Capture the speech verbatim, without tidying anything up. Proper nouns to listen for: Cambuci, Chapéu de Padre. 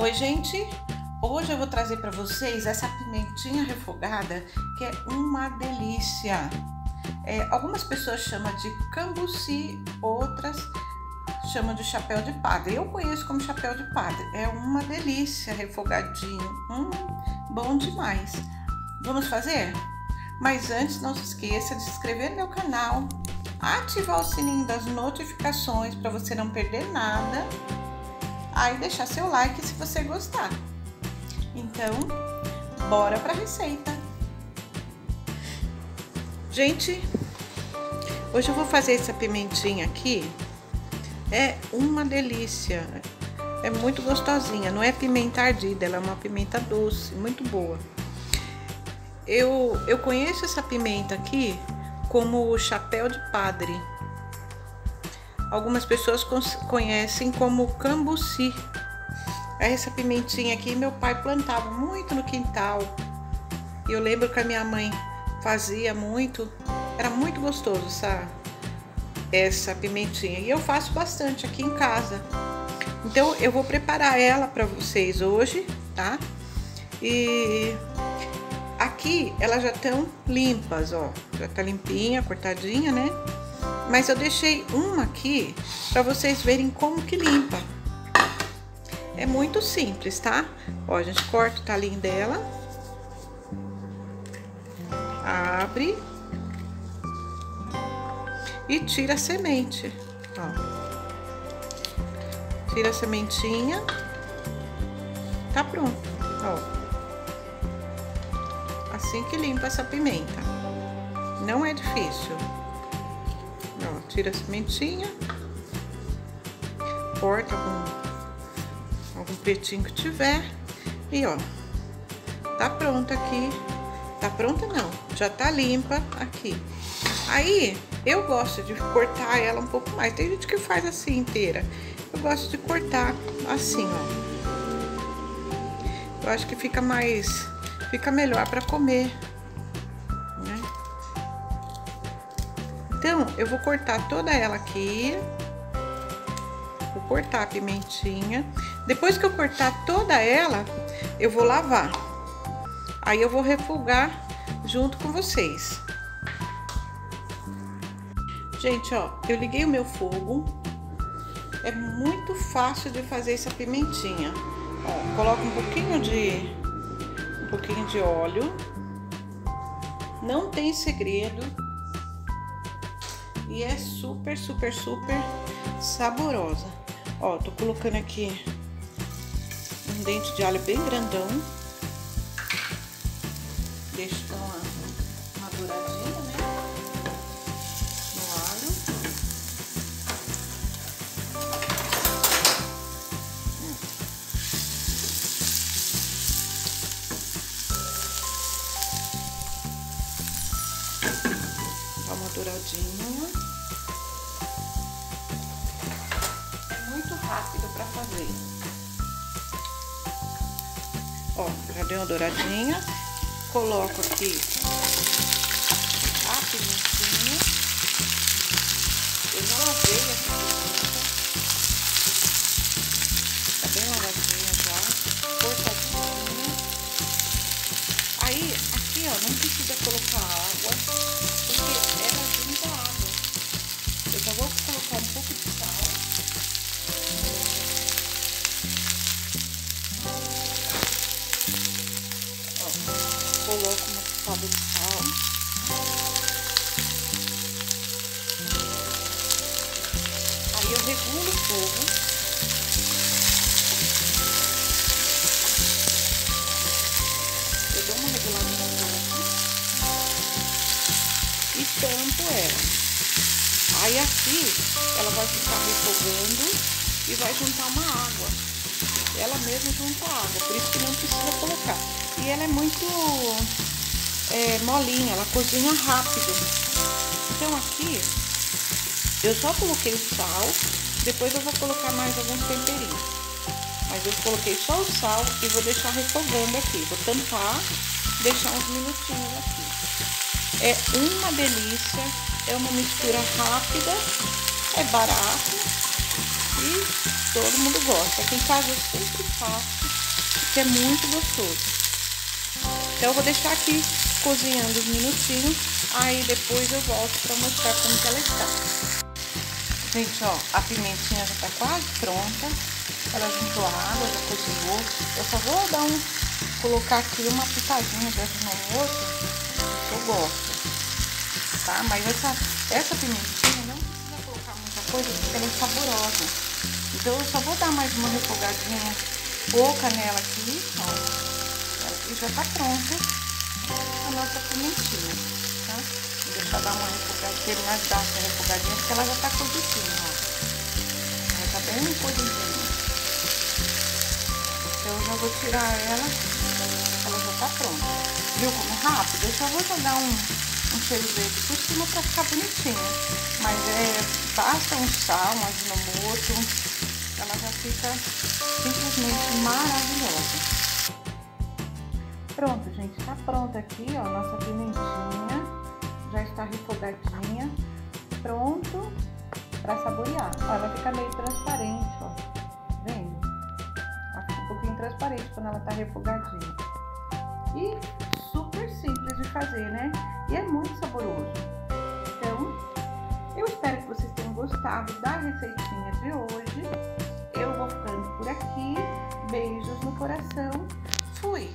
Oi, gente! Hoje eu vou trazer para vocês essa pimentinha refogada que é uma delícia. É, algumas pessoas chamam de cambuci, outras chamam de chapéu de padre. Eu conheço como chapéu de padre. É uma delícia refogadinho. Hum, bom demais! Vamos fazer? Mas antes, não se esqueça de se inscrever no meu canal, ativar o sininho das notificações para você não perder nada. Aí ah, deixar seu like se você gostar. Então, bora pra receita. Gente, hoje eu vou fazer essa pimentinha aqui. É uma delícia. É muito gostosinha. Não é pimenta ardida, ela é uma pimenta doce, muito boa. Eu, eu conheço essa pimenta aqui como o chapéu de padre. Algumas pessoas conhecem como cambuci. Essa pimentinha aqui meu pai plantava muito no quintal. E eu lembro que a minha mãe fazia muito. Era muito gostoso essa, essa pimentinha. E eu faço bastante aqui em casa. Então eu vou preparar ela para vocês hoje, tá? E aqui elas já estão limpas, ó. Já tá limpinha, cortadinha, né? Mas eu deixei uma aqui para vocês verem como que limpa. É muito simples, tá? Ó, a gente corta o talinho dela. Abre. E tira a semente. Ó. Tira a sementinha. Tá pronto, ó. Assim que limpa essa pimenta. Não é difícil. Ó, tira a sementinha, corta algum, algum pretinho que tiver e ó, tá pronta aqui, tá pronta não, já tá limpa aqui. Aí eu gosto de cortar ela um pouco mais, tem gente que faz assim inteira, eu gosto de cortar assim ó, eu acho que fica mais, fica melhor pra comer. Então, eu vou cortar toda ela aqui. Vou cortar a pimentinha. Depois que eu cortar toda ela, eu vou lavar. Aí eu vou refogar junto com vocês. Gente, ó, eu liguei o meu fogo. É muito fácil de fazer essa pimentinha. Ó, coloco um pouquinho de, um pouquinho de óleo. Não tem segredo. E é super, super, super saborosa. Ó, tô colocando aqui um dente de alho bem grandão. Deixa dar uma, uma douradinha, né? No alho. Dá uma douradinha. Rápido para fazer. Ó, já deu uma douradinha. Coloco aqui a pimentinha. Eu já lavei essa pimenta. Tá bem lavadinha já. Cortadinha. Aí, aqui ó, não precisa colocar água, porque ela junta água. Eu já vou colocar um pouco de sal. Coloco uma pitada de sal. Aí eu regulo o fogo. Eu dou uma reguladinha no fogo. E tampo ela. Aí aqui ela vai ficar refogando e vai juntar uma água. Ela mesma junta água, por isso que não precisa colocar. E ela é muito é, molinha, ela cozinha rápido. Então aqui eu só coloquei o sal, depois eu vou colocar mais alguns temperinhos. Mas eu coloquei só o sal e vou deixar refogando aqui. Vou tampar, deixar uns minutinhos aqui. É uma delícia, é uma mistura rápida, é barato e todo mundo gosta. Aqui em casa eu sempre faço, porque é muito gostoso. Então eu vou deixar aqui cozinhando uns minutinhos, aí depois eu volto para mostrar como que ela está. Gente, ó, a pimentinha já está quase pronta, ela juntou a água, já cozinhou. Eu só vou dar um, colocar aqui uma pitadinha dessa no outro, que eu gosto, tá? Mas essa, essa pimentinha não precisa colocar muita coisa, porque ela é saborosa. Então eu só vou dar mais uma refogadinha pouca nela aqui, ó. E já tá pronta a nossa pimentinha, tá? Vou deixar dar uma refogadinha, terminar de dar uma refogadinha, porque ela já tá cozidinha, ó. Ela tá bem cozidinha. Então eu já vou tirar ela, ela já tá pronta. Viu como é rápido? Eu só vou jogar um, um cheiro verde por cima pra ficar bonitinha. Mas é, basta um sal, um aginomoto, ela já fica simplesmente maravilhosa. Pronto, gente, tá pronta aqui, ó, nossa pimentinha, já está refogadinha, pronto para saborear. Ó, ela fica meio transparente, ó, vendo? Ela fica um pouquinho transparente quando ela tá refogadinha. E super simples de fazer, né? E é muito saboroso. Então, eu espero que vocês tenham gostado da receitinha de hoje. Eu vou ficando por aqui, beijos no coração, fui!